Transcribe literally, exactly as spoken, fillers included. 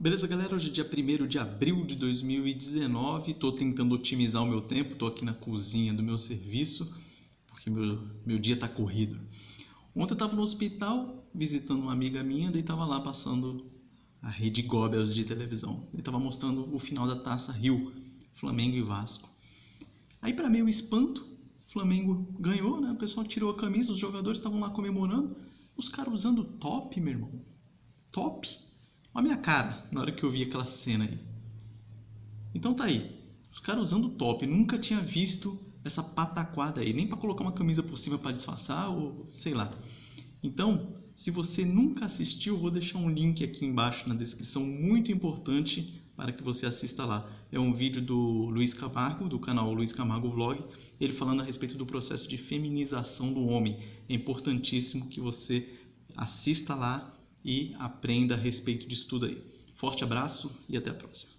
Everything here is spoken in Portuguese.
Beleza, galera? Hoje é dia primeiro de abril de dois mil e dezenove, estou tentando otimizar o meu tempo, estou aqui na cozinha do meu serviço, porque meu, meu dia está corrido. Ontem eu estava no hospital visitando uma amiga minha, daí estava lá passando a rede Goebbels de televisão. Ele estava mostrando o final da Taça Rio, Flamengo e Vasco. Aí, para meio espanto, o Flamengo ganhou, né? O pessoal tirou a camisa, os jogadores estavam lá comemorando, os caras usando top, meu irmão, top. Olha a minha cara na hora que eu vi aquela cena aí. Então tá aí, os caras usando top, nunca tinha visto essa pataquada aí, nem pra colocar uma camisa por cima pra disfarçar ou sei lá. Então, se você nunca assistiu, vou deixar um link aqui embaixo na descrição, muito importante para que você assista lá. É um vídeo do Luiz Camargo, do canal Luiz Camargo Vlog, ele falando a respeito do processo de feminização do homem. É importantíssimo que você assista lá e aprenda a respeito disso tudo aí. Forte abraço e até a próxima.